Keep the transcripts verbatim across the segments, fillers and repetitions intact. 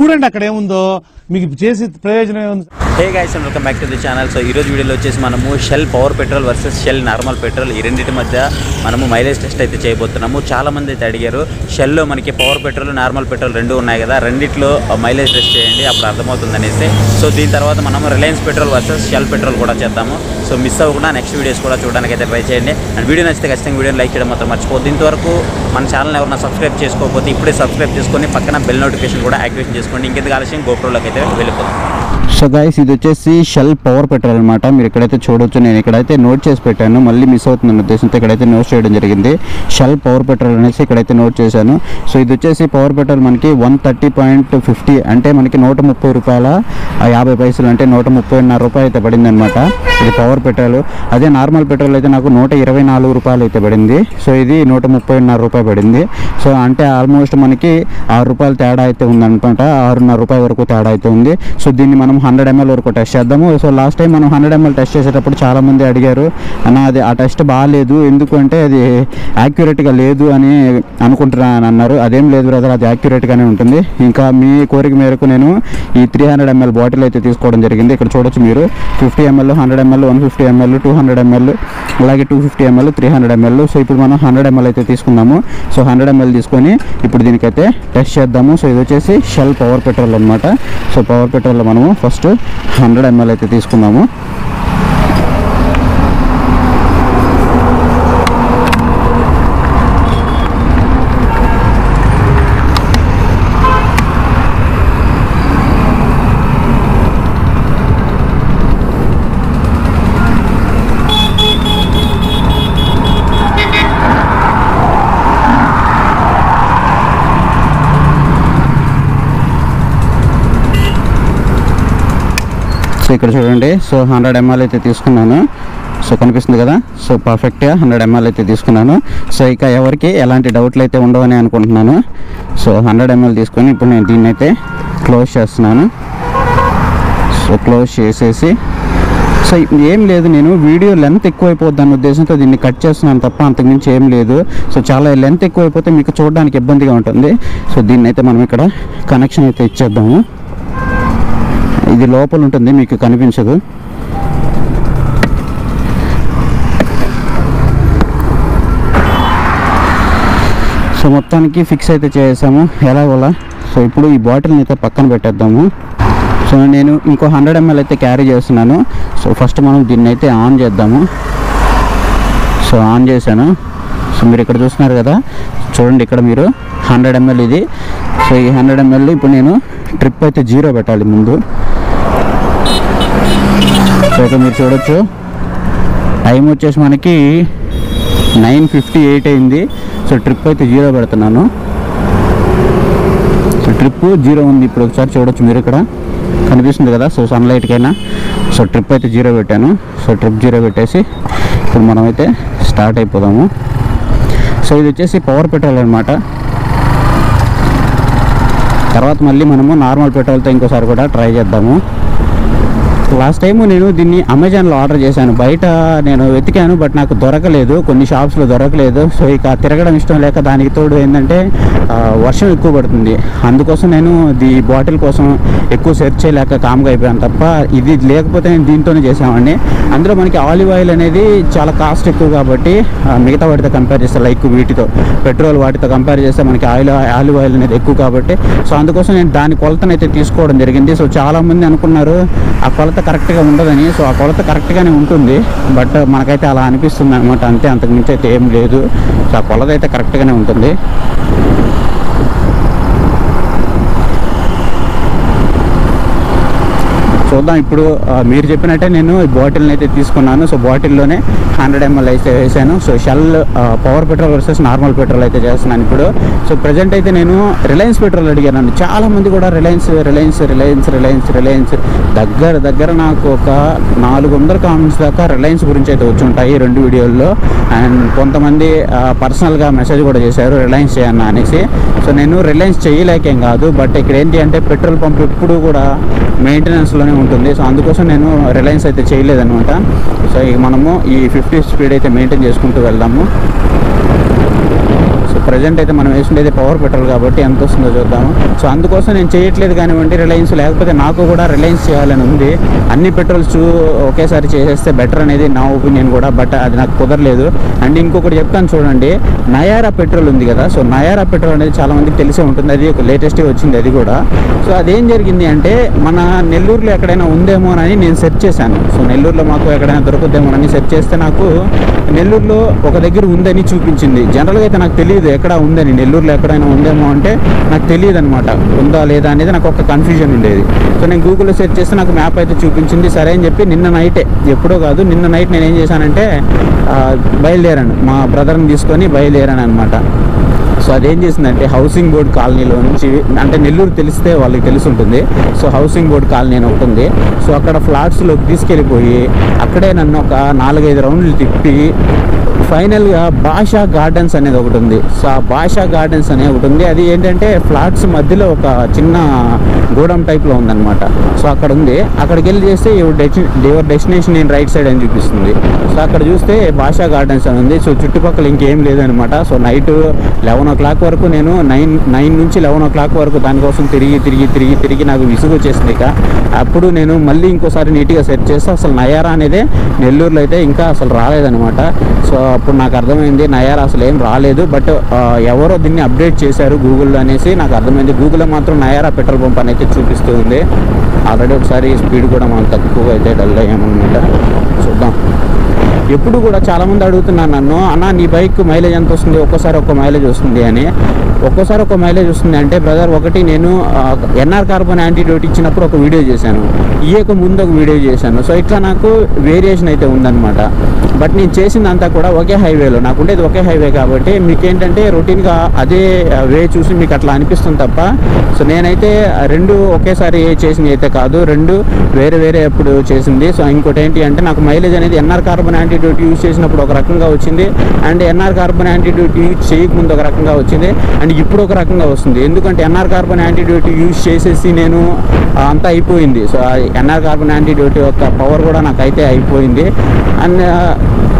చూడండి అక్కడ ఏముందో మీకు చేసి ప్రయోజనం ఏముంది. Hey guys and welcome back to the channel. So ఈ రోజు వీడియోలో వచ్చేసి మనము Shell power petrol versus Shell normal petrol ఈ రెండింటి మధ్య మనము మైలేజ్ టెస్ట్ అయితే చేయబోతున్నాము. చాలా మంది అయితే అడిగారు, షెల్లో మనకి పవర్ పెట్రోల్ నార్మల్ పెట్రోల్ రెండు ఉన్నాయి కదా, రెండిట్లో మైలేజ్ టెస్ట్ చేయండి అప్పుడు అర్థమవుతుంది అనేసి. సో దీని తర్వాత మనము Reliance petrol versus Shell petrol కూడా చేద్దాము. సో మిస్ అవ్వకుండా నెక్స్ట్ వీడియోస్ కూడా చూడడానికి అయితే ట్రై చేయండి. అండ్ వీడియో నచ్చితే ఖచ్చితంగా వీడియోని లైక్ చేయడం మాత్రం మర్చిపోద్దు. ఇంతవరకు మన ఛానల్ ఎవరైనా సబ్స్క్రైబ్ చేసుకోకపోతే ఇప్పుడే సబ్స్క్రైబ్ చేసుకొని పక్కన బెల్ నోటిఫికేషన్ కూడా యాక్టివేట్ చేసుకోండి. ఇంకెందుకు ఆలస్యం, గోప్రోలోకి అయితే వెళ్ళిపోతాం. సో గైస్ ఇది వచ్చేసి షెల్ పవర్ పెట్రోల్ అనమాట. మీరు ఇక్కడైతే చూడొచ్చు, నేను ఇక్కడైతే నోట్ చేసి పెట్టాను, మళ్ళీ మిస్ అవుతుందన్న ఉద్దేశంతో ఇక్కడైతే నోట్ చేయడం జరిగింది. షెల్ పవర్ పెట్రోల్ అనేసి ఇక్కడైతే నోట్ చేశాను. సో ఇది వచ్చేసి పవర్ పెట్రోల్ మనకి వన్ థర్టీ పాయింట్ ఫిఫ్టీ అంటే మనకి నూట ముప్పై రూపాయల యాభై పైసలు అంటే నూట ముప్పైన్నర రూపాయలు అయితే పడింది అనమాట. ఇది పవర్ పెట్రోల్. అదే నార్మల్ పెట్రోల్ అయితే నాకు నూట ఇరవై నాలుగు రూపాయలు అయితే పడింది. సో ఇది నూట ముప్పైన్నర రూపాయలు పడింది. సో అంటే ఆల్మోస్ట్ మనకి ఆరు రూపాయలు తేడా అయితే ఉందనుకుంట, ఆరున్నర రూపాయల వరకు తేడా అయితే ఉంది. సో దీన్ని మనం హండ్రెడ్ ఎంఎల్ వరకు టెస్ట్ చేద్దాము. సో లాస్ట్ టైం మనం హండ్రెడ్ ఎంఎల్ టెస్ట్ చేసేటప్పుడు చాలామంది అడిగారు, అన్న అది ఆ టెస్ట్ బాగాలేదు, ఎందుకంటే అది యాక్యురేట్గా లేదు అని అనుకుంటున్నా అని అన్నారు. అదేం లేదు బ్రదర్, అది యాక్యురేట్గానే ఉంటుంది. ఇంకా మీ కోరిక మేరకు నేను ఈ త్రీ హండ్రెడ్ ఎంఎల్ బాటిల్ అయితే తీసుకోవడం జరిగింది. ఇక్కడ చూడొచ్చు మీరు fifty ML, hundred ML, one fifty ML, two hundred ML, అలాగే two fifty ML, three hundred ML. So ఇప్పుడు మనం హండ్రెడ్ ఎంఎల్ అయితే తీసుకున్నాము. సో హండ్రెడ్ ఎంఎల్ తీసుకొని ఇప్పుడు దీనికైతే టెస్ట్ చేద్దాము. సో ఇది వచ్చేసి షెల్ పవర్ పెట్రోల్ అనమాట. సో పవర్ పెట్రోల్లో మనము ఫస్ట్ హండ్రెడ్ ఎంఎల్ అయితే తీసుకున్నాము. సో ఇక్కడ చూడండి, సో హండ్రెడ్ ఎంఎల్ అయితే తీసుకున్నాను. సో కనిపిస్తుంది కదా, సో పర్ఫెక్ట్గా హండ్రెడ్ ఎంఎల్ అయితే తీసుకున్నాను. సో ఇక ఎవరికి ఎలాంటి డౌట్లు అయితే ఉండవని అనుకుంటున్నాను. సో హండ్రెడ్ ఎంఎల్ తీసుకొని ఇప్పుడు నేను దీన్ని అయితే క్లోజ్ చేస్తున్నాను. సో క్లోజ్ చేసేసి, సో ఏం లేదు, నేను వీడియో లెంత్ ఎక్కువైపోద్ది అన్న ఉద్దేశంతో దీన్ని కట్ చేస్తున్నాను తప్ప అంతకుమించి ఏం లేదు. సో చాలా లెంత్ ఎక్కువైపోతే మీకు చూడడానికి ఇబ్బందిగా ఉంటుంది. సో దీన్ని అయితే మనం ఇక్కడ కనెక్షన్ అయితే ఇచ్చేద్దాము. ఇది లోపల ఉంటుంది, మీకు కనిపించదు. సో మొత్తానికి ఫిక్స్ అయితే చేసాము ఎలాగోలా. సో ఇప్పుడు ఈ బాటిల్ని అయితే పక్కన పెట్టేద్దాము. సో నేను ఇంకో హండ్రెడ్ ఎంఎల్ అయితే క్యారీ చేస్తున్నాను. సో ఫస్ట్ మనం దీన్ని అయితే ఆన్ చేద్దాము. సో ఆన్ చేశాను. సో మీరు ఇక్కడ చూస్తున్నారు కదా, చూడండి ఇక్కడ మీరు హండ్రెడ్ ఎంఎల్ ఇది. సో ఈ హండ్రెడ్ ఎంఎల్ ఇప్పుడు నేను ట్రిప్ అయితే జీరో పెట్టాలి ముందు. సో ఇక్కడ మీరు చూడొచ్చు, టైం వచ్చేసి మనకి నైన్ ఫిఫ్టీ ఎయిట్ అయింది. సో ట్రిప్ అయితే జీరో పెడుతున్నాను. సో ట్రిప్ జీరో ఉంది ఇప్పుడు. ఒకసారి చూడొచ్చు మీరు, ఇక్కడ కనిపిస్తుంది కదా, సో సన్లైట్కైనా. సో ట్రిప్ అయితే జీరో పెట్టాను. సో ట్రిప్ జీరో పెట్టేసి ఇప్పుడు మనమైతే స్టార్ట్ అయిపోదాము. సో ఇది వచ్చేసి పవర్ పెట్రోల్ అనమాట. తర్వాత మళ్ళీ మనము నార్మల్ పెట్రోల్తో ఇంకోసారి కూడా ట్రై చేద్దాము. లాస్ట్ టైము నేను దీన్ని అమెజాన్లో ఆర్డర్ చేశాను. బయట నేను వెతికాను, బట్ నాకు దొరకలేదు, కొన్ని షాప్స్లో దొరకలేదు. సో ఇక తిరగడం ఇష్టం లేక, దానికి తోడు ఏంటంటే వర్షం ఎక్కువ పడుతుంది, అందుకోసం నేను ఈ బాటిల్ కోసం ఎక్కువ సెర్చ్ చేయలేక కామ్గా అయిపోయాను తప్ప ఇది లేకపోతే నేను దీంతోనే చేసామండి. అందులో మనకి ఆలివ్ ఆయిల్ అనేది చాలా కాస్ట్ ఎక్కువ కాబట్టి మిగతా వాటితో కంపేర్ చేస్తే, లైక్ వీటితో పెట్రోల్ వాటితో కంపేర్ చేస్తే మనకి ఆయిల్ ఆలివ్ ఆయిల్ అనేది ఎక్కువ కాబట్టి, సో అందుకోసం నేను దాని కొలతనైతే తీసుకోవడం జరిగింది. సో చాలామంది అనుకున్నారు ఆ కొలత కరెక్ట్గా ఉండదని. సో ఆ కొలత కరెక్ట్గానే ఉంటుంది, బట్ మనకైతే అలా అనిపిస్తుంది అనమాట, అంతే, అంతకుమించి అయితే ఏం లేదు. సో ఆ కొలత అయితే కరెక్ట్గానే ఉంటుంది. చూద్దాం ఇప్పుడు మీరు చెప్పినట్టే నేను ఈ బాటిల్ని అయితే తీసుకున్నాను. సో బాటిల్లోనే హండ్రెడ్ ఎంఎల్ అయితే వేసాను. So Shell power petrol versus normal petrol అయితే చేస్తున్నాను ఇప్పుడు. సో ప్రజెంట్ అయితే నేను రిలయన్స్ పెట్రోల్ అడిగానండి. చాలామంది కూడా Reliance Reliance Reliance Reliance Reliance దగ్గర దగ్గర నాకు ఒక నాలుగు వందల కామెంట్స్ దాకా రిలయన్స్ గురించి అయితే వచ్చి ఉంటాయి రెండు వీడియోల్లో. అండ్ కొంతమంది పర్సనల్గా మెసేజ్ కూడా చేశారు రిలయన్స్ చేయన్నా అనేసి. సో నేను రిలయన్స్ చేయలేకేం కాదు, బట్ ఇక్కడ ఏంటి అంటే పెట్రోల్ పంప్ ఎప్పుడు కూడా మెయింటెనెన్స్లోనే ఉంటుంది. సో అందుకోసం నేను రిలయన్స్ అయితే చేయలేదనమాట. సో ఇక మనము ఈ ఫిఫ్టీ స్పీడ్ అయితే మెయింటైన్ చేసుకుంటూ వెళ్దాము. సో ప్రజెంట్ అయితే మనం వేసుకుంటే పవర్ పెట్రోల్ కాబట్టి ఎంత వస్తుందో చూద్దాము. సో అందుకోసం నేను చేయట్లేదు కానివ్వండి రిలయన్స్, లేకపోతే నాకు కూడా రిలయన్స్ చేయాలని ఉంది. అన్ని పెట్రోల్స్ ఒకేసారి చేసేస్తే బెటర్ అనేది నా ఒపీనియన్ కూడా, బట్ అది నాకు కుదరలేదు. అండ్ ఇంకొకటి చెప్తాను చూడండి, నయారా పెట్రోల్ ఉంది కదా, సో నయారా పెట్రోల్ అనేది చాలా మందికి తెలిసే ఉంటుంది, అది ఒక లేటెస్ట్గా వచ్చింది అది కూడా. సో అదేం జరిగింది అంటే మన నెల్లూరులో ఎక్కడైనా ఉందేమో అని నేను సెర్చ్ చేశాను. సో నెల్లూరులో మాకు ఎక్కడైనా దొరుకుద్దేమోనని సెర్చ్ చేస్తే నాకు నెల్లూరులో ఒక దగ్గర ఉందని చూపించింది. జనరల్గా అయితే నాకు తెలియదు ఎక్కడ ఉందని, నెల్లూరులో ఎక్కడైనా ఉందేమో అంటే నాకు తెలియదు అనమాట, ఉందా లేదా అనేది నాకు ఒక కన్ఫ్యూజన్ ఉండేది. సో నేను గూగుల్లో సెర్చ్ చేస్తే నాకు మ్యాప్ అయితే చూపించింది. సరే అని చెప్పి నిన్న నైటే, ఎప్పుడో కాదు నిన్న నైట్ నేను ఏం చేశానంటే బయలుదేరాను, మా బ్రదర్ని తీసుకొని బయలుదేరాను అనమాట. సో అదేం చేసిందంటే హౌసింగ్ బోర్డ్ కాలనీలో నుంచి, అంటే నెల్లూరు తెలిస్తే వాళ్ళకి తెలిసి ఉంటుంది, సో హౌసింగ్ బోర్డ్ కాలనీ అని ఉంటుంది. సో అక్కడ ఫ్లాట్స్లోకి తీసుకెళ్ళిపోయి అక్కడే నన్ను ఒక నాలుగైదు రౌండ్లు తిప్పి ఫైనల్గా భాషా గార్డెన్స్ అనేది ఒకటి ఉంది. సో ఆ భాషా గార్డెన్స్ అనేది ఒకటి ఉంది, అది ఏంటంటే ఫ్లాట్స్ మధ్యలో ఒక చిన్న గోడం టైప్లో ఉందన్నమాట. సో అక్కడ ఉంది, అక్కడికి వెళ్ళి చేస్తే your destination in right side అని చూపిస్తుంది. సో అక్కడ చూస్తే భాషా గార్డెన్స్ అని ఉంది. సో చుట్టుపక్కల ఇంకేం లేదనమాట. So night eleven o'clock వరకు నేను నైన్ నైన్ నుంచి లెవెన్ ఓ క్లాక్ వరకు దానికోసం తిరిగి తిరిగి తిరిగి తిరిగి నాకు విసుగు వచ్చేసింది. ఇక అప్పుడు నేను మళ్ళీ ఇంకోసారి నీట్గా సెర్చ్ చేస్తే అసలు నయారా అనేది నెల్లూరులో అయితే ఇంకా అసలు రాలేదనమాట. సో అప్పుడు నాకు అర్థమైంది నయారా అసలు ఏం రాలేదు, బట్ ఎవరో దీన్ని అప్డేట్ చేశారు గూగుల్లో అనేసి నాకు అర్థమైంది. గూగుల్లో మాత్రం నయారా పెట్రోల్ పంప్ అనేది చూపిస్తూ ఉంది. ఆల్రెడీ ఒకసారి స్పీడ్ కూడా మనం తక్కువగా అయితే డల్ అయ్యామన్నమాట. చూద్దాం. ఎప్పుడు కూడా చాలామంది అడుగుతున్నాను నన్ను, అన్న నీ బైక్ మైలేజ్ ఎంత వస్తుంది, ఒక్కోసారి ఒక్కో మైలేజ్ వస్తుంది అని. ఒక్కోసారి ఒక మైలేజ్ వస్తుంది అంటే బ్రదర్, ఒకటి నేను ఎన్ఆర్ కార్బన్ యాంటీడోట్ ఇచ్చినప్పుడు ఒక వీడియో చేశాను, ఇయ్యక ముందు ఒక వీడియో చేశాను. సో ఇట్లా నాకు వేరియేషన్ అయితే ఉందన్నమాట. బట్ నేను చేసిందంతా కూడా ఒకే హైవేలో, నాకు ఉండేది ఒకే హైవే కాబట్టి మీకేంటంటే రొటీన్గా అదే వే చూసి మీకు అట్లా అనిపిస్తుంది తప్ప. సో నేనైతే రెండు ఒకేసారి చేసినవి అయితే కాదు, రెండు వేరే వేరే అప్పుడు చేసింది. సో ఇంకోటి ఏంటి అంటే నాకు మైలేజ్ అనేది ఎన్ఆర్ కార్బన్ యాంటీడోట్ యూజ్ చేసినప్పుడు ఒక రకంగా వచ్చింది, and NR carbon antidote use చేయకముందు ఒక రకంగా వచ్చింది, అండ్ ఇప్పుడు ఒక రకంగా వస్తుంది. ఎందుకంటే ఎన్ఆర్ కార్బన్ యాంటీడోట్ యూజ్ చేసేసి నేను అంతా అయిపోయింది. సో ఎన్ఆర్ కార్బన్ యాంటీడోట్ యొక్క పవర్ కూడా నాకైతే అయిపోయింది. అండ్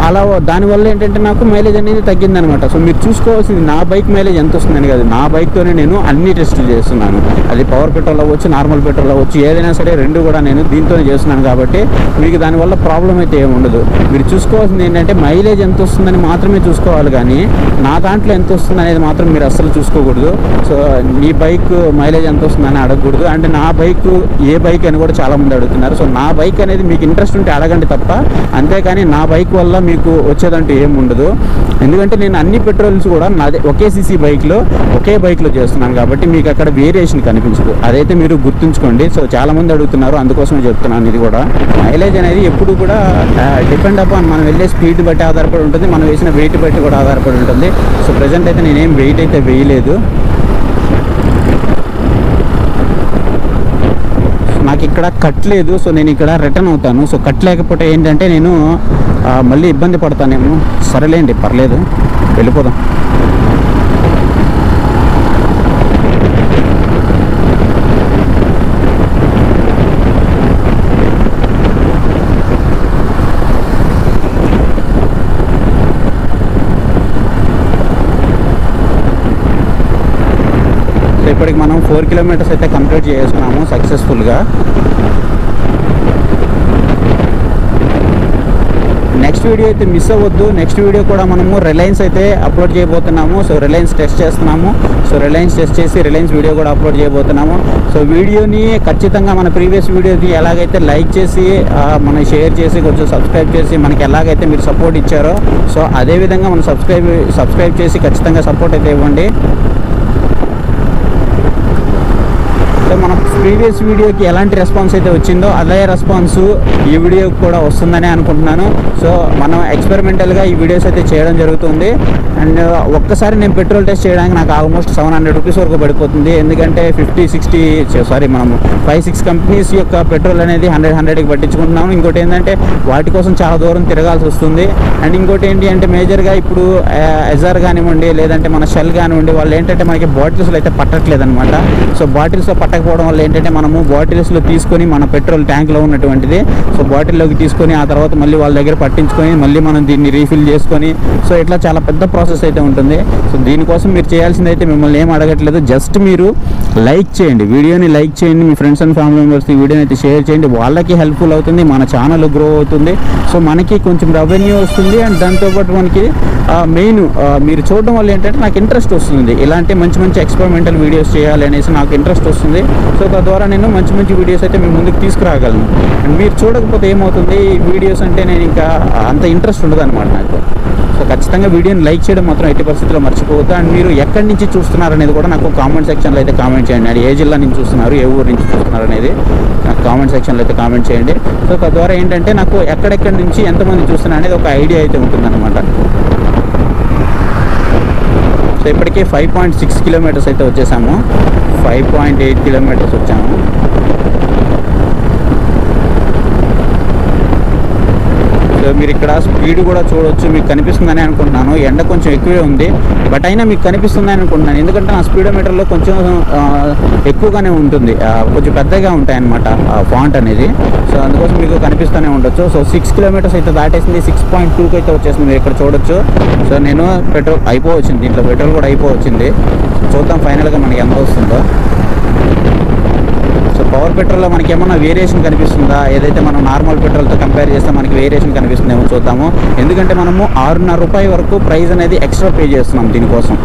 అలా దానివల్ల ఏంటంటే నాకు మైలేజ్ అనేది తగ్గిందనమాట. సో మీరు చూసుకోవాల్సింది నా బైక్ మైలేజ్ ఎంత వస్తుందని కాదు, నా బైక్తోనే నేను అన్ని టెస్టులు చేస్తున్నాను, అది పవర్ పెట్రోల్ అవ్వచ్చు, నార్మల్ పెట్రోల్ అవ్వచ్చు, ఏదైనా సరే రెండు కూడా నేను దీంతోనే చేస్తున్నాను కాబట్టి మీకు దానివల్ల ప్రాబ్లం అయితే ఏమి ఉండదు. మీరు చూసుకోవాల్సింది ఏంటంటే మైలేజ్ ఎంత వస్తుందని మాత్రమే చూసుకోవాలి, కానీ నా దాంట్లో ఎంత వస్తుంది అనేది మాత్రం మీరు అస్సలు చూసుకోకూడదు. సో నీ బైక్ మైలేజ్ ఎంత వస్తుందని అడగకూడదు. అంటే నా బైక్ ఏ బైక్ అని కూడా చాలామంది అడుగుతున్నారు. సో నా బైక్ అనేది మీకు ఇంట్రెస్ట్ ఉంటే అడగండి తప్ప, అంతేకాని నా బైక్ వల్ల మీకు వచ్చేదంటూ ఏమి ఉండదు. ఎందుకంటే నేను అన్ని పెట్రోల్స్ కూడా నాదే ఒకే సీసీ బైక్లో ఒకే బైక్లో చేస్తున్నాను కాబట్టి మీకు అక్కడ వేరియేషన్ కనిపించదు, అదైతే మీరు గుర్తుంచుకోండి. సో చాలామంది అడుగుతున్నారు, అందుకోసమే చెప్తున్నాను. ఇది కూడా మైలేజ్ అనేది ఎప్పుడు కూడా డిపెండ్ అపాన్ మనం వెళ్ళే స్పీడ్ బట్టి ఆధారపడి ఉంటుంది, మనం వేసిన వెయిట్ బట్టి కూడా ఆధారపడి ఉంటుంది. సో ప్రజెంట్ అయితే నేనేం వెయిట్ అయితే వేయలేదు. నాకు ఇక్కడ కట్ లేదు, సో నేను ఇక్కడ రిటర్న్ అవుతాను. సో కట్ లేకపోతే ఏంటంటే నేను మళ్ళీ ఇబ్బంది పడతానేమో. సరేలేండి, పర్లేదు, వెళ్ళిపోదాం. ఇప్పటికి మనం ఫోర్ కిలోమీటర్స్ అయితే కంప్లీట్ చేసుకున్నాము సక్సెస్ఫుల్గా. నెక్స్ట్ వీడియో అయితే మిస్ అవ్వద్దు. నెక్స్ట్ వీడియో కూడా మనము రిలయన్స్ అయితే అప్లోడ్ చేయబోతున్నాము. సో రిలయన్స్ టెస్ట్ చేస్తున్నాము. సో రిలయన్స్ టెస్ట్ చేసి రిలయన్స్ వీడియో కూడా అప్లోడ్ చేయబోతున్నాము. సో వీడియోని ఖచ్చితంగా మన ప్రీవియస్ వీడియోని ఎలాగైతే లైక్ చేసి మనం షేర్ చేసి కొంచెం సబ్స్క్రైబ్ చేసి మనకి ఎలాగైతే మీరు సపోర్ట్ ఇచ్చారో సో అదేవిధంగా మనం సబ్స్క్రైబ్ సబ్స్క్రైబ్ చేసి ఖచ్చితంగా సపోర్ట్ అయితే ఇవ్వండి. సో మన ప్రీవియస్ వీడియోకి ఎలాంటి రెస్పాన్స్ అయితే వచ్చిందో అదే రెస్పాన్స్ ఈ వీడియోకి కూడా వస్తుందని అనుకుంటున్నాను. సో మనం ఎక్స్పెరిమెంటల్గా ఈ వీడియోస్ అయితే చేయడం జరుగుతుంది. అండ్ ఒక్కసారి నేను పెట్రోల్ టెస్ట్ చేయడానికి నాకు ఆల్మోస్ట్ సెవెన్ హండ్రెడ్ రూపీస్ వరకు పడిపోతుంది. ఎందుకంటే ఫిఫ్టీ సిక్స్టీ సారీ మనం ఫైవ్ సిక్స్ కంపెనీస్ యొక్క పెట్రోల్ అనేది హండ్రెడ్ హండ్రెడ్కి పట్టించుకుంటున్నాము. ఇంకోటి ఏంటంటే వాటి కోసం చాలా దూరం తిరగాల్సి వస్తుంది. అండ్ ఇంకోటి ఏంటి అంటే మేజర్గా ఇప్పుడు ఎజార్ కానివ్వండి లేదంటే మన షెల్ కానివ్వండి, వాళ్ళు ఏంటంటే మనకి బాటిల్స్లో అయితే పట్టట్లేదు అనమాట. సో బాటిల్స్లో పట్టక లేకపోవడం వల్ల ఏంటంటే మనము బాటిల్స్ లో తీసుకొని మన పెట్రోల్ ట్యాంక్ లో ఉన్నటువంటిది సో బాటిల్ లోకి తీసుకొని ఆ తర్వాత మళ్ళీ వాళ్ళ దగ్గర పట్టించుకొని మళ్ళీ మనం దీన్ని రీఫిల్ చేసుకొని సో ఇట్లా చాలా పెద్ద ప్రాసెస్ అయితే ఉంటుంది. సో దీనికోసం మీరు చేయాల్సింది అయితే మిమ్మల్ని ఏం అడగట్లేదు, జస్ట్ మీరు లైక్ చేయండి, వీడియోని లైక్ చేయండి, మీ ఫ్రెండ్స్ అండ్ ఫ్యామిలీ మెంబర్స్ ఈ వీడియోని అయితే షేర్ చేయండి, వాళ్ళకి హెల్ప్ఫుల్ అవుతుంది, మన ఛానల్ గ్రో అవుతుంది, సో మనకి కొంచెం రెవెన్యూ వస్తుంది అండ్ దాంతోపాటు మనకి మెయిన్ మీరు చూడడం వల్ల ఏంటంటే నాకు ఇంట్రెస్ట్ వస్తుంది, ఇలాంటి మంచి మంచి ఎక్స్పెరిమెంటల్ వీడియోస్ చేయాలి అనేసి నాకు ఇంట్రెస్ట్ వస్తుంది. సో తద్వారా నేను మంచి మంచి వీడియోస్ అయితే మేము ముందుకు తీసుకురాగలను. అండ్ మీరు చూడకపోతే ఏమవుతుంది, ఈ వీడియోస్ అంటే నేను ఇంకా అంత ఇంట్రెస్ట్ ఉండదు అనమాట నాకు. సో ఖచ్చితంగా వీడియోని లైక్ చేయడం మాత్రం ఎట్టి పరిస్థితుల్లో మర్చిపోవద్దు. అండ్ మీరు ఎక్కడి నుంచి చూస్తున్నారు అనేది కూడా నాకు కామెంట్ సెక్షన్లో అయితే కామెంట్ చేయండి, అది ఏ జిల్లా నుంచి చూస్తున్నారు, ఏ ఊరు నుంచి చూస్తున్నారు అనేది నాకు కామెంట్ సెక్షన్లో అయితే కామెంట్ చేయండి. సో తద్వారా ఏంటంటే నాకు ఎక్కడెక్కడి నుంచి ఎంతమంది చూస్తున్నారు అనేది ఒక ఐడియా అయితే ఉంటుందన్నమాట. సో ఇప్పటికే ఫైవ్ పాయింట్ సిక్స్ కిలోమీటర్స్ అయితే వచ్చేసాము, ఫైవ్ పాయింట్ ఎయిట్ కిలోమీటర్స్ వచ్చాము. మీరు ఇక్కడ స్పీడ్ కూడా చూడవచ్చు, మీకు కనిపిస్తుందని అనుకుంటున్నాను, ఎండ కొంచెం ఎక్కువే ఉంది బట్ అయినా మీకు కనిపిస్తుందని అనుకుంటున్నాను, ఎందుకంటే నా స్పీడోమీటర్లో కొంచెం ఎక్కువగానే ఉంటుంది, కొంచెం పెద్దగా ఉంటాయన్నమాట ఫాంట్ అనేది, సో అందుకోసం మీకు కనిపిస్తూనే ఉండొచ్చు. సో సిక్స్ కిలోమీటర్స్ అయితే దాటేసింది, సిక్స్ పాయింట్ టూకి అయితే వచ్చేసింది, మీరు ఇక్కడ చూడొచ్చు. సో నేను పెట్రోల్ అయిపోవచ్చింది, దీంట్లో పెట్రోల్ కూడా అయిపోవచ్చింది, చూద్దాం ఫైనల్గా మనకి ఎంత వస్తుందో. సో పవర్ పెట్రోల్లో మనకి ఏమన్నా వేరియేషన్ కనిపిస్తుందా, ఏదైతే మనం నార్మల్ పెట్రోల్తో కంపేర్ చేస్తే మనకి వేరియేషన్ కనిపిస్తుందేమో చూద్దాము, ఎందుకంటే మనము ఆరున్నర రూపాయి వరకు ప్రైస్ అనేది ఎక్స్ట్రా పే చేస్తున్నాం దీనికోసం.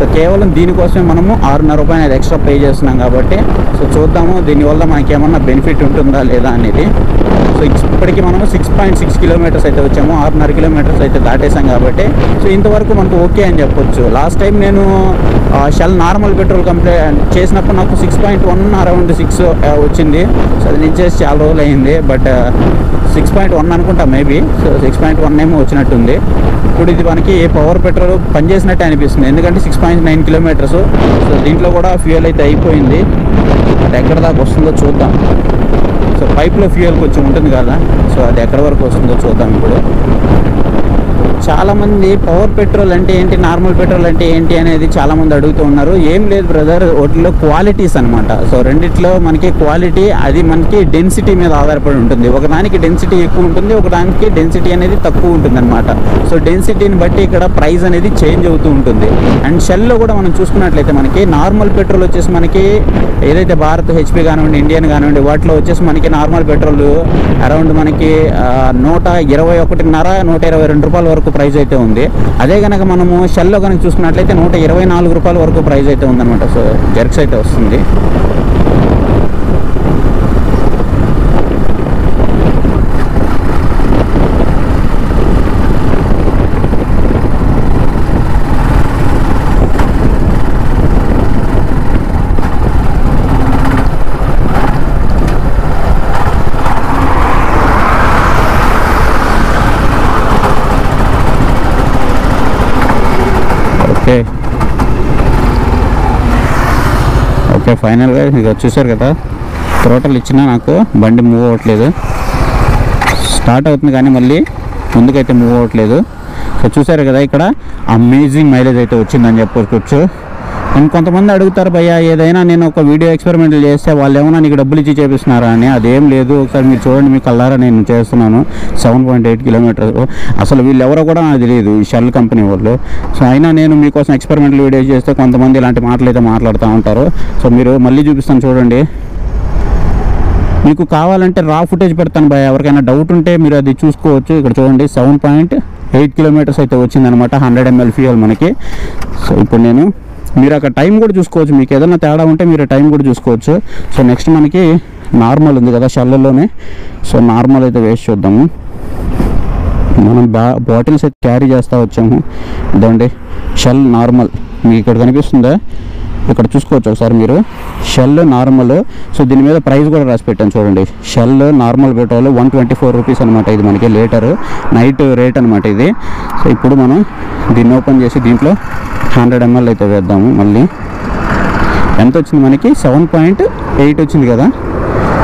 సో కేవలం దీనికోసమే మనము ఆరున్నర రూపాయలు అనేది ఎక్స్ట్రా పే చేస్తున్నాం కాబట్టి సో చూద్దాము దీనివల్ల మనకి ఏమన్నా బెనిఫిట్ ఉంటుందా లేదా అనేది. సో ఇప్పటికీ మనము సిక్స్ పాయింట్ సిక్స్ కిలోమీటర్స్ అయితే వచ్చాము, ఆరున్నర కిలోమీటర్స్ అయితే దాటేసాం కాబట్టి సో ఇంతవరకు మనకు ఓకే అని చెప్పొచ్చు. లాస్ట్ టైం నేను షెల్ నార్మల్ పెట్రోల్ కంప్లైంట్ చేసినప్పుడు నాకు six point one around six వచ్చింది, సో అది నేను చేసి చాలా రోజులు అయింది, బట్ సిక్స్ పాయింట్ వన్ అనుకుంటా maybe, so six point one ఏమో వచ్చినట్టుంది. ఇప్పుడు ఇది మనకి పవర్ పెట్రోల్ పనిచేసినట్టే అనిపిస్తుంది, ఎందుకంటే six point nine kilometres so దీంట్లో కూడా ఫ్యూయల్ అయితే అయిపోయింది, అది ఎక్కడ దాకా వస్తుందో చూద్దాం. సో పైప్లో ఫ్యూయల్ కొంచెం ఉంటుంది కదా, సో అది ఎక్కడి వరకు వస్తుందో చూద్దాం. ఇప్పుడు చాలామంది పవర్ పెట్రోల్ అంటే ఏంటి, నార్మల్ పెట్రోల్ అంటే ఏంటి అనేది చాలామంది అడుగుతూ ఉన్నారు. ఏం లేదు బ్రదర్, వాటిలో క్వాలిటీస్ అనమాట. సో రెండిట్లో మనకి క్వాలిటీ అది మనకి డెన్సిటీ మీద ఆధారపడి ఉంటుంది, ఒకదానికి డెన్సిటీ ఎక్కువ ఉంటుంది, ఒకదానికి డెన్సిటీ అనేది తక్కువ ఉంటుంది అనమాట. సో డెన్సిటీని బట్టి ఇక్కడ ప్రైస్ అనేది చేంజ్ అవుతూ ఉంటుంది. అండ్ షెల్లో కూడా మనం చూసుకున్నట్లయితే మనకి నార్మల్ పెట్రోల్ వచ్చేసి మనకి ఏదైతే భారత్ హెచ్పి కానివ్వండి, ఇండియన్ కానివ్వండి, వాటిలో వచ్చేసి మనకి నార్మల్ పెట్రోల్ అరౌండ్ మనకి నూట ఇరవై ఒకటిన్నర నూట ఇరవై రెండు రూపాయల వరకు ప్రైజ్ అయితే ఉంది. అదే కనుక మనము షెల్లో కనుక చూసుకున్నట్లయితే నూట ఇరవై నాలుగు రూపాయల వరకు ప్రైజ్ అయితే ఉందన్నమాట. సో జెర్క్స్ అయితే వస్తుంది. ఓకే, ఫైనల్గా ఇక చూసారు కదా, టోటల్ ఇచ్చినా నాకు బండి మూవ్ అవ్వట్లేదు, స్టార్ట్ అవుతుంది కానీ మళ్ళీ ముందుకైతే మూవ్ అవ్వట్లేదు. సో చూసారు కదా, ఇక్కడ అమేజింగ్ మైలేజ్ అయితే వచ్చిందని చెప్పుకోవచ్చు. అండ్ కొంతమంది అడుగుతారు, భయ్యా ఏదైనా నేను ఒక వీడియో ఎక్స్పెరిమెంట్ చేస్తే వాళ్ళు ఏమైనా నీకు డబ్బులు ఇచ్చి చేపిస్తున్నారా అని, అదేం లేదు, ఒకసారి మీరు చూడండి మీ కల్లారా నేను చేస్తున్నాను. సెవెన్ పాయింట్ ఎయిట్ కిలోమీటర్స్ అసలు వీళ్ళు ఎవరో కూడా నాకు తెలియదు, ఈ షెల్ కంపెనీ వాళ్ళు. సో అయినా నేను మీకోసం ఎక్స్పెరిమెంటల్ వీడియో చేస్తే కొంతమంది ఇలాంటి మాటలు అయితే మాట్లాడుతూ ఉంటారు. సో మీరు మళ్ళీ చూపిస్తాను చూడండి, మీకు కావాలంటే రా ఫుటేజ్ పెడతాను భయ్యా, ఎవరికైనా డౌట్ ఉంటే మీరు అది చూసుకోవచ్చు. ఇక్కడ చూడండి సెవెన్ పాయింట్ ఎయిట్ కిలోమీటర్స్ అయితే వచ్చిందనమాట, హండ్రెడ్ ఎంఎల్ ఫ్యూయల్ మనకి. సో ఇప్పుడు నేను మీరు అక్కడ టైం కూడా చూసుకోవచ్చు, మీకు ఏదైనా తేడా ఉంటే మీరు టైం కూడా చూసుకోవచ్చు. సో నెక్స్ట్ మనకి నార్మల్ ఉంది కదా షెల్లోనే, సో నార్మల్ అయితే వేసి చూద్దాము. మనం బా బాటిల్స్ అయితే క్యారీ చేస్తూ వచ్చాము, ఇదండి షెల్ నార్మల్, మీకు ఇక్కడ కనిపిస్తుందా, ఇక్కడ చూసుకోవచ్చు ఒకసారి మీరు షెల్ నార్మల్. సో దీని మీద ప్రైస్ కూడా రాసి పెట్టాను చూడండి, Shell normal petrol one twenty four rupees అనమాట, ఇది మనకి లీటర్ నైట్ రేట్ అనమాట ఇది. సో ఇప్పుడు మనం దీన్ని ఓపెన్ చేసి దీంట్లో హండ్రెడ్ ఎంఎల్ అయితే వేద్దాము. మళ్ళీ ఎంత వచ్చింది మనకి, సెవెన్ పాయింట్ ఎయిట్ వచ్చింది కదా.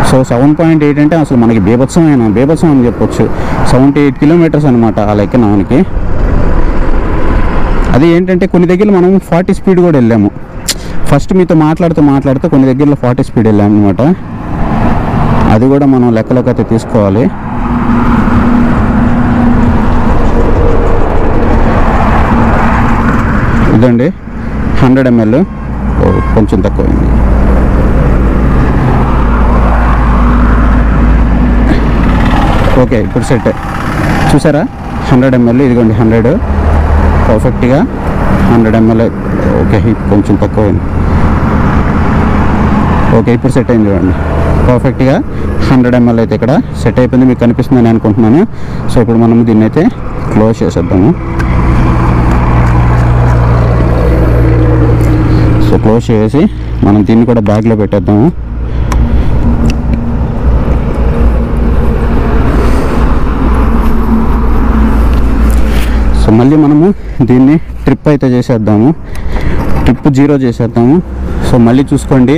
సో సెవెన్ పాయింట్ ఎయిట్ అంటే అసలు మనకి బీభత్సమైన బీభత్సం అని చెప్పొచ్చు, సెవెంటీ ఎయిట్ కిలోమీటర్స్ అనమాట ఆ లెక్కన మనకి. అది ఏంటంటే కొన్ని దగ్గర మనం ఫార్టీ స్పీడ్ కూడా వెళ్ళాము, ఫస్ట్ మీతో మాట్లాడుతూ మాట్లాడుతూ కొన్ని దగ్గరలో ఫార్టీ స్పీడ్ వెళ్ళాను అనమాట. అది కూడా మనం లెక్కలోకి అయితే తీసుకోవాలి. ఇదండి హండ్రెడ్ ఎంఎల్ కొంచెం తక్కువైంది. ఓకే ఇప్పుడు సెట్ చూసారా హండ్రెడ్ ఎంఎల్ ఇదిగోండి హండ్రెడ్ పర్ఫెక్ట్గా హండ్రెడ్ ఎంఎల్ ఓకే కొంచెం తక్కువైంది. ఓకే ఇప్పుడు సెట్ అయింది చూడండి పర్ఫెక్ట్గా హండ్రెడ్ ఎంఎల్ అయితే ఇక్కడ సెట్ అయిపోయింది మీకు కనిపిస్తుందని అనుకుంటున్నాను. సో ఇప్పుడు మనం దీన్ని అయితే క్లోజ్ చేసేద్దాము. సో క్లోజ్ చేసి మనం దీన్ని కూడా బ్యాగ్లో పెట్టేద్దాము. సో మళ్ళీ మనము దీన్ని ట్రిప్ అయితే చేసేద్దాము, ట్రిప్ జీరో చేసేద్దాము. సో మళ్ళీ చూసుకోండి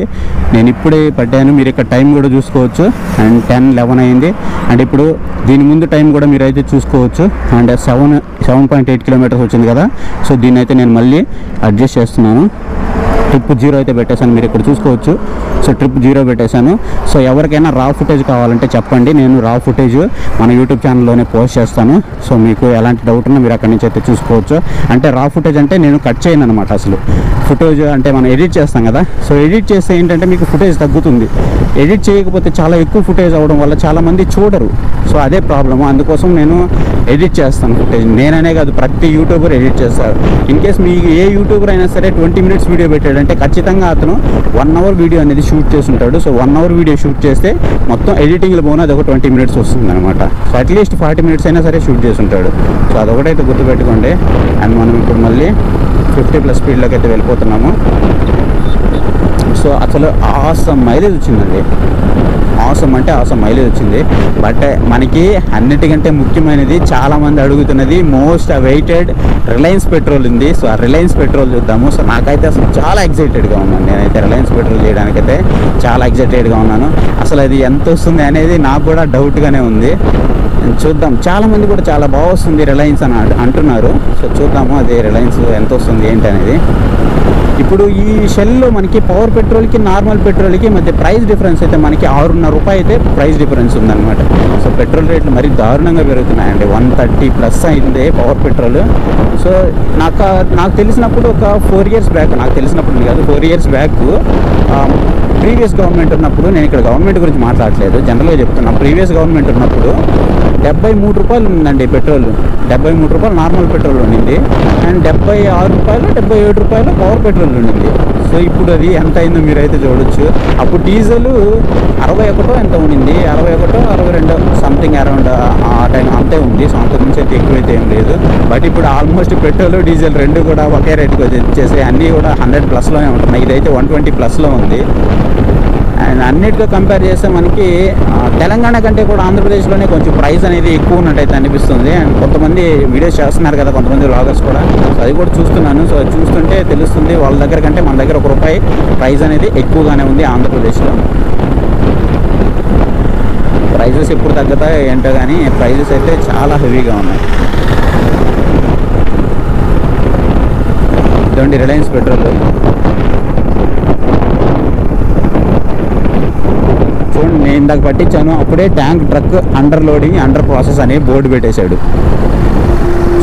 నేను ఇప్పుడే పట్టాను, మీరు ఇక్కడ టైం కూడా చూసుకోవచ్చు. అండ్ టెన్ లెవెన్ అయింది. అండ్ ఇప్పుడు దీని ముందు టైం కూడా మీరు అయితే చూసుకోవచ్చు. And seven seven point eight kilometres వచ్చింది కదా. సో దీన్ని అయితే నేను మళ్ళీ అడ్జస్ట్ చేస్తున్నాను. ట్రిప్ జీరో అయితే పెట్టేశాను, మీరు ఇక్కడ చూసుకోవచ్చు. సో ట్రిప్ జీరో పెట్టేశాను. సో ఎవరికైనా రా ఫుటేజ్ కావాలంటే చెప్పండి, నేను రా ఫుటేజ్ మన యూట్యూబ్ ఛానల్లోనే పోస్ట్ చేస్తాను. సో మీకు ఎలాంటి డౌట్ ఉన్నా మీరు అక్కడి నుంచి అయితే చూసుకోవచ్చు. అంటే రా ఫుటేజ్ అంటే నేను కట్ చేయను అనమాట. అసలు ఫుటేజ్ అంటే మనం ఎడిట్ చేస్తాం కదా. సో ఎడిట్ చేస్తే ఏంటంటే మీకు ఫుటేజ్ తగ్గుతుంది. ఎడిట్ చేయకపోతే చాలా ఎక్కువ ఫుటేజ్ అవ్వడం వల్ల చాలామంది చూడరు. సో అదే ప్రాబ్లము. అందుకోసం నేను ఎడిట్ చేస్తాను ఫుటేజ్. నేననే కాదు ప్రతి యూట్యూబర్ ఎడిట్ చేస్తారు. ఇన్ కేస్ మీకు ఏ యూట్యూబర్ అయినా సరే ట్వంటీ మినిట్స్ వీడియో పెట్టాడంటే ఖచ్చితంగా అతను వన్ అవర్ వీడియో అనేది షూట్ చేస్తుంటాడు. So one hour video shoot చేస్తే మొత్తం ఎడిటింగ్లో పోయినా అది ఒక ట్వంటీ మినిట్స్ వస్తుంది అనమాట. సో అట్లీస్ట్ ఫార్టీ మినిట్స్ అయినా సరే షూట్ చేస్తుంటాడు. సో అదొకటైతే గుర్తుపెట్టుకోండి. అండ్ మనం ఇప్పుడు మళ్ళీ ఫిఫ్టీ ప్లస్ స్పీడ్లోకి అయితే వెళ్ళిపోతున్నాము. సో అసలు ఆసమ్ మైలేజ్ వచ్చిందండి. ఆసమ్ అంటే ఆసమ్ మైలేజ్ వచ్చింది. బట్ మనకి అన్నిటికంటే ముఖ్యమైనది చాలామంది అడుగుతున్నది మోస్ట్ అవైటెడ్ రిలయన్స్ పెట్రోల్ ఉంది. సో ఆ రిలయన్స్ పెట్రోల్ చూద్దాము. సో నాకైతే అసలు చాలా ఎగ్జైటెడ్గా ఉన్నాను. నేనైతే రిలయన్స్ పెట్రోల్ చేయడానికైతే చాలా ఎగ్జైటెడ్గా ఉన్నాను. అసలు అది ఎంత వస్తుంది అనేది నాకు కూడా డౌట్గానే ఉంది. చూద్దాం. చాలామంది కూడా చాలా బాగా వస్తుంది రిలయన్స్ అని అంటున్నారు. సో చూద్దాము అది రిలయన్స్ ఎంత వస్తుంది ఏంటి అనేది. ఇప్పుడు ఈ షెల్లో మనకి పవర్ పెట్రోల్కి నార్మల్ పెట్రోల్కి మధ్య ప్రైస్ డిఫరెన్స్ అయితే మనకి ఆరున్నర రూపాయి అయితే ప్రైస్ డిఫరెన్స్ ఉందన్నమాట. సో పెట్రోల్ రేట్లు మరీ దారుణంగా పెరుగుతున్నాయండి. వన్ థర్టీ ప్లస్ అయింది పవర్ పెట్రోల్. సో నాకు నాకు తెలిసినప్పుడు ఒక ఫోర్ ఇయర్స్ బ్యాక్ నాకు తెలిసినప్పుడు కాదు four years back previous government ఉన్నప్పుడు, నేను ఇక్కడ గవర్నమెంట్ గురించి మాట్లాడలేదు జనరల్గా చెప్తున్నా, ప్రీవియస్ గవర్నమెంట్ ఉన్నప్పుడు డెబ్బై మూడు రూపాయలు ఉందండి పెట్రోల్. డెబ్బై మూడు రూపాయలు నార్మల్ పెట్రోల్ ఉండింది. అండ్ డెబ్బై ఆరు రూపాయలు డెబ్బై ఏడు రూపాయలు పవర్ పెట్రోల్ ఉండింది. సో ఇప్పుడు అది ఎంత అయిందో మీరైతే చూడొచ్చు. అప్పుడు డీజిల్ అరవై ఒకటో ఎంత ఉండింది, అరవై ఒకటో అరవై రెండో సంథింగ్ అరౌండ్ ఆ టైం అంతే ఉంది. సో అంత నుంచి అయితే ఎక్కువైతే ఏం లేదు. బట్ ఇప్పుడు ఆల్మోస్ట్ పెట్రోల్ డీజిల్ రెండు కూడా ఒకే రేట్కి వచ్చేసి అన్నీ కూడా హండ్రెడ్ ప్లస్లోనే ఉంటున్నాయి. ఇదైతే వన్ ట్వంటీ ప్లస్లో ఉంది. అండ్ అన్నిటితో కంపేర్ చేస్తే మనకి తెలంగాణ కంటే కూడా ఆంధ్రప్రదేశ్లోనే కొంచెం ప్రైస్ అనేది ఎక్కువ ఉన్నట్టయితే అనిపిస్తుంది. అండ్ కొంతమంది వీడియోస్ చేస్తున్నారు కదా కొంతమంది వ్లాగర్స్ కూడా, సో అది కూడా చూస్తున్నాను. సో చూస్తుంటే తెలుస్తుంది వాళ్ళ దగ్గర కంటే మన దగ్గర ఒక రూపాయి ప్రైస్ అనేది ఎక్కువగానే ఉంది ఆంధ్రప్రదేశ్లో. ప్రైజెస్ ఎప్పుడు తగ్గుతాయి ఏంటో కానీ ప్రైజెస్ అయితే చాలా హెవీగా ఉన్నాయి. ఇదండి రిలయన్స్ పెట్రోల్. చూడండి నేను ఇందాక పట్టించాను, అప్పుడే tank truck under loading under process అనే బోర్డు పెట్టేశాడు.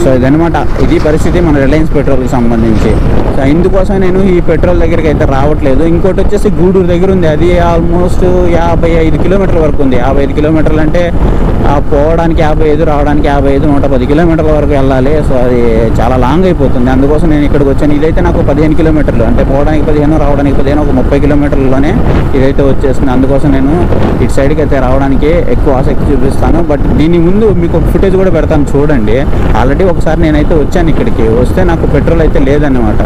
సో ఇదనమాట ఇది పరిస్థితి మన రిలయన్స్ పెట్రోల్కి సంబంధించి. సో ఇందుకోసం నేను ఈ పెట్రోల్ దగ్గరికి అయితే రావట్లేదు. ఇంకోటి వచ్చేసి గూడూరు దగ్గర ఉంది, అది ఆల్మోస్ట్ యాభై ఐదు కిలోమీటర్ల వరకు ఉంది. యాభై ఐదు కిలోమీటర్లు అంటే పోవడానికి యాభై ఐదు రావడానికి యాభై ఐదు నూట పది కిలోమీటర్ల వరకు వెళ్ళాలి. సో అది చాలా లాంగ్ అయిపోతుంది. అందుకోసం నేను ఇక్కడికి వచ్చాను. ఇదైతే నాకు పదిహేను కిలోమీటర్లు అంటే పోవడానికి పదిహేను రావడానికి పదిహేను ఒక ముప్పై కిలోమీటర్లలోనే ఇదైతే వచ్చేస్తుంది. అందుకోసం నేను ఇటు సైడ్కి అయితే రావడానికి ఎక్కువ ఆసక్తి చూపిస్తాను. బట్ దీని ముందు మీకు ఒక ఫుటేజ్ కూడా పెడతాను చూడండి. ఆల్రెడీ ఒకసారి నేనైతే వచ్చాను ఇక్కడికి, వస్తే నాకు పెట్రోల్ అయితే లేదన్నమాట.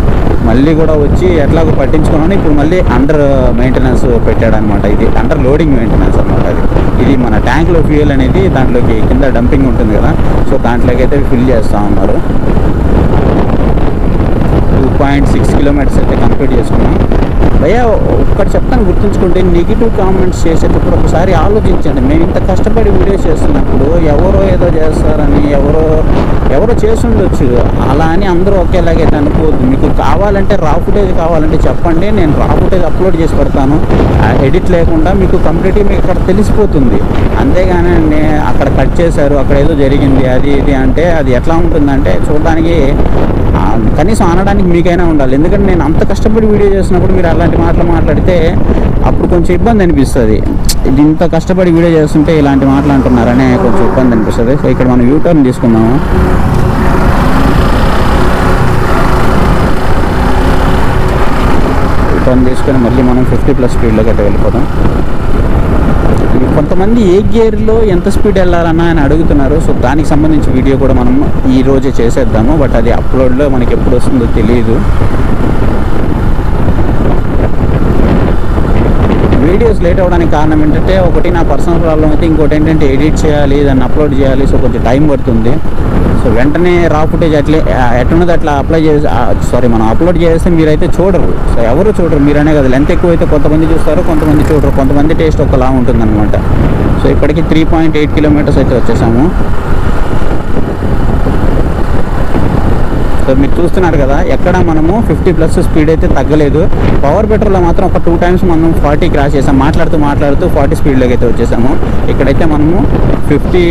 మళ్ళీ కూడా వచ్చి ఎట్లాగో పట్టించుకున్నాను. ఇప్పుడు మళ్ళీ అండర్ మెయింటెనెన్స్ పెట్టాడనమాట. ఇది అండర్ లోడింగ్ మెయింటెనెన్స్ అనమాట. అది ఇది మన ట్యాంక్లో ఫ్యూయల్ అనేది దాంట్లోకి కింద డంపింగ్ ఉంటుంది కదా, సో దాంట్లోకి అయితే ఫిల్ చేస్తూ ఉన్నారు. టూ పాయింట్ సిక్స్ కిలోమీటర్స్ అయితే కంప్లీట్ చేసుకున్నాం. భయ్యా ఒక్కటి చెప్తాను గుర్తుంచుకోండి, నెగిటివ్ కామెంట్స్ చేసేటప్పుడు ఒకసారి ఆలోచించండి. మేము ఇంత కష్టపడి వీడియో చేస్తున్నప్పుడు ఎవరో ఏదో చేస్తారని ఎవరో ఎవరో చేస్తుండొచ్చు, అలా అని అందరూ ఒకేలాగే అనుకోవద్దు. మీకు కావాలంటే రా ఫుటేజ్ కావాలంటే చెప్పండి, నేను రా ఫుటేజ్ అప్లోడ్ చేసి పెడతాను ఎడిట్ లేకుండా. మీకు కంప్లీట్గా మీకు అక్కడ తెలిసిపోతుంది. అంతేగాని అక్కడ కట్ చేశారు, అక్కడ ఏదో జరిగింది, అది ఇది అంటే అది ఎట్లా ఉంటుందంటే చూడడానికి కనీసం అనడానికి మీకైనా ఉండాలి. ఎందుకంటే నేను అంత కష్టపడి వీడియో చేసినప్పుడు మీరు అలాంటి మాటలు మాట్లాడితే అప్పుడు కొంచెం ఇబ్బంది అనిపిస్తుంది. ఇది ఇంత కష్టపడి వీడియో చేస్తుంటే ఇలాంటి మాటలు అంటున్నారనే కొంచెం ఇబ్బంది అనిపిస్తుంది. సో ఇక్కడ మనం యూ టర్న్ తీసుకున్నాము. యూ టర్న్ తీసుకొని మళ్ళీ మనం ఫిఫ్టీ ప్లస్ స్పీడ్లోకి అయితే వెళ్ళిపోతాం. కొంతమంది ఏ గేర్లో ఎంత స్పీడ్ వెళ్ళాలన్నా అని అడుగుతున్నారు. సో దానికి సంబంధించి వీడియో కూడా మనం ఈరోజే చేసేద్దాము. బట్ అది అప్లోడ్లో మనకి ఎప్పుడు వస్తుందో తెలియదు. వీడియోస్ లేట్ అవ్వడానికి కారణం ఏంటంటే ఒకటి నా పర్సనల్ ప్రాబ్లం అయితే, ఇంకోటి ఏంటంటే ఎడిట్ చేయాలి, దాన్ని అప్లోడ్ చేయాలి. సో కొంచెం టైం పడుతుంది. సో వెంటనే రా ఫుటేజ్ అట్లే ఎట్టున్నది అట్లా అప్లై చేసి సారీ మనం అప్లోడ్ చేస్తే మీరైతే చూడరు. సో ఎవరు చూడరు మీరనే కదా, లెంత్ ఎక్కువ అయితే కొంతమంది చూస్తారు, కొంతమంది చూడరు, కొంతమంది టేస్ట్ ఒకలా ఉంటుందన్నమాట. సో ఇప్పటికి త్రీ పాయింట్ ఎయిట్ కిలోమీటర్స్ అయితే వచ్చేసాము. సో మీరు చూస్తున్నారు కదా, ఎక్కడ మనము ఫిఫ్టీ ప్లస్ స్పీడ్ అయితే తగ్గలేదు. పవర్ పెట్రోల్లో మాత్రం ఒక టూ టైమ్స్ మనం ఫార్టీ క్రాస్ చేసాం, మాట్లాడుతూ మాట్లాడుతూ ఫార్టీ స్పీడ్లోకి అయితే వచ్చేసాము. ఇక్కడైతే మనము ఫిఫ్టీ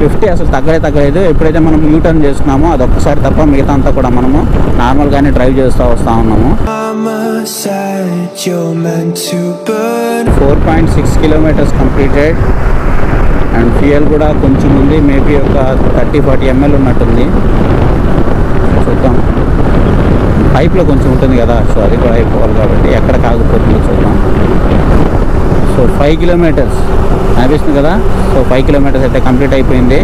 ఫిఫ్టీ అసలు తగ్గలే తగ్గలేదు. ఎప్పుడైతే మనం యూ టర్న్ చేస్తున్నామో అదొక్కసారి తప్ప మిగతా అంతా కూడా మనము నార్మల్గానే డ్రైవ్ చేస్తూ వస్తూ ఉన్నాము. Four point six kilometres completed and fuel కూడా కొంచెం ఉంది, మేబీ ఒక థర్టీ ఫార్టీ ఎంఎల్ ఉన్నట్టుంది. చూద్దాం, పైప్లో కొంచెం ఉంటుంది కదా, సో అది కూడా అయిపోవాలి కాబట్టి ఎక్కడ కాకపోతుందో చూద్దాం. సో ఫైవ్ కిలోమీటర్స్ అనిపిస్తుంది కదా. సో ఫైవ్ కిలోమీటర్స్ అయితే కంప్లీట్ అయిపోయింది.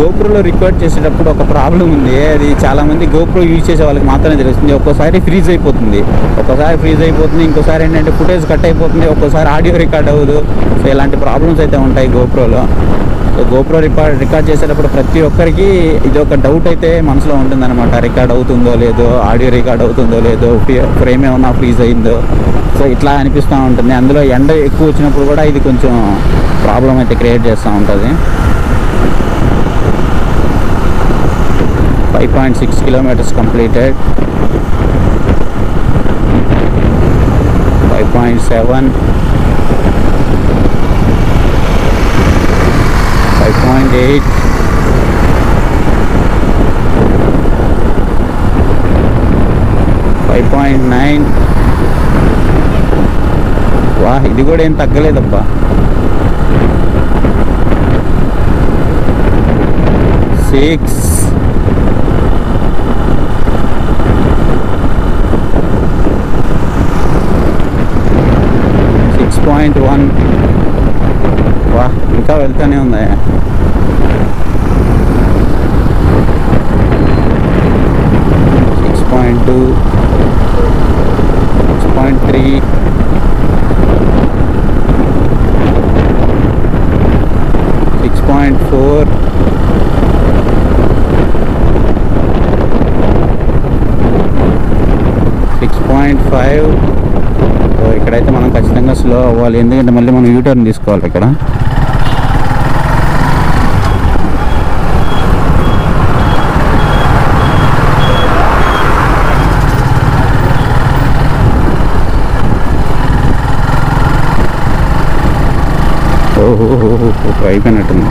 గోప్రోలో రికార్డ్ చేసేటప్పుడు ఒక ప్రాబ్లం ఉంది, అది చాలామంది గోప్రో యూజ్ చేసే వాళ్ళకి మాత్రమే తెలుస్తుంది. ఒక్కోసారి ఫ్రీజ్ అయిపోతుంది, ఒక్కోసారి ఫ్రీజ్ అయిపోతుంది, ఇంకోసారి ఏంటంటే ఫుటేజ్ కట్ అయిపోతుంది, ఒక్కోసారి ఆడియో రికార్డ్ అవ్వదు. సో ఇలాంటి ప్రాబ్లమ్స్ అయితే ఉంటాయి గోప్రోలో. సో గోప్రో రికార్డ్ రికార్డ్ చేసేటప్పుడు ప్రతి ఒక్కరికి ఇది ఒక డౌట్ అయితే మనసులో ఉంటుందన్నమాట, రికార్డ్ అవుతుందో లేదో, ఆడియో రికార్డ్ అవుతుందో లేదో, ఫ్రేమ్ ఏమన్నా ఫ్రీజ్ అయిందో, సో ఇట్లా అనిపిస్తూ ఉంటుంది. అందులో ఎండ ఎక్కువ వచ్చినప్పుడు కూడా ఇది కొంచెం ప్రాబ్లం అయితే క్రియేట్ చేస్తూ ఉంటుంది. Five point six kilometres completed, five point seven five point eight, five point nine. వా ఇది కూడా ఏం తగ్గలేదబ్బా. సిక్స్ సిక్స్ పాయింట్ వన్ వా ఇంకా వెళ్తూనే ఉంది. six point two, six point four, six point five. So ఇక్కడైతే మనం ఖచ్చితంగా స్లో అవ్వాలి, ఎందుకంటే మళ్ళీ మనం యూటర్న్ తీసుకోవాలి. ఇక్కడ అయిపోయినట్టుంది.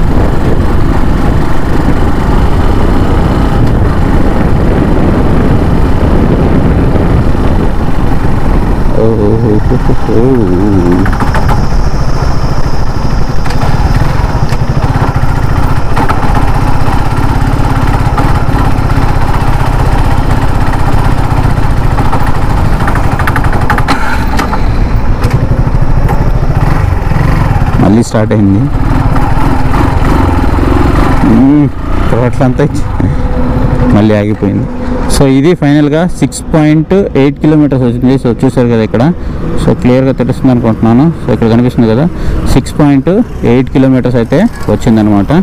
మళ్ళీ స్టార్ట్ అయింది. తోటలంతా మళ్ళీ ఆగిపోయింది. సో ఇది ఫైనల్గా సిక్స్ పాయింట్ ఎయిట్ కిలోమీటర్స్ వచ్చింది. సో చూసారు కదా ఇక్కడ, సో క్లియర్గా తెలుస్తుంది అనుకుంటున్నాను. సో ఇక్కడ కనిపిస్తుంది కదా, సిక్స్ పాయింట్ ఎయిట్ కిలోమీటర్స్ అయితే వచ్చిందనమాట.